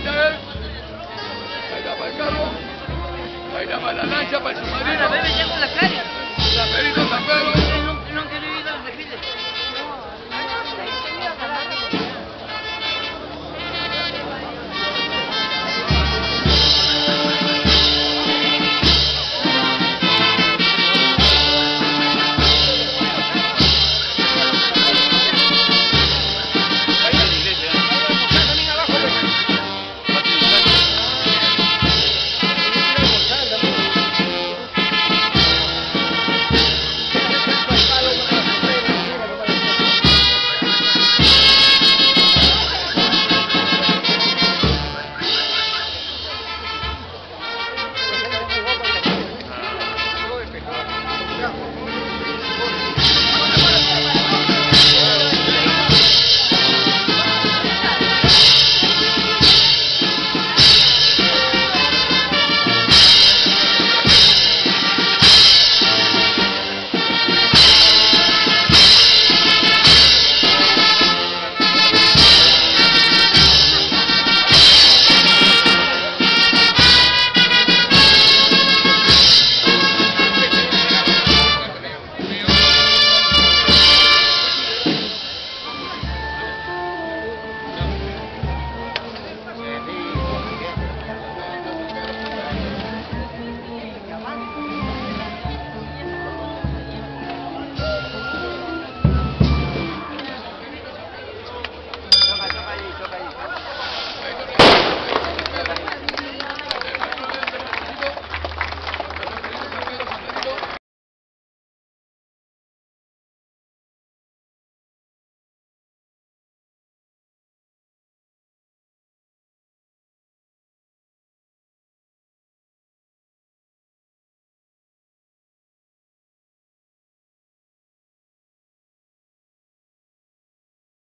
capitán. Ahí está para el carro. Ahí está para la lancha, para el submarino.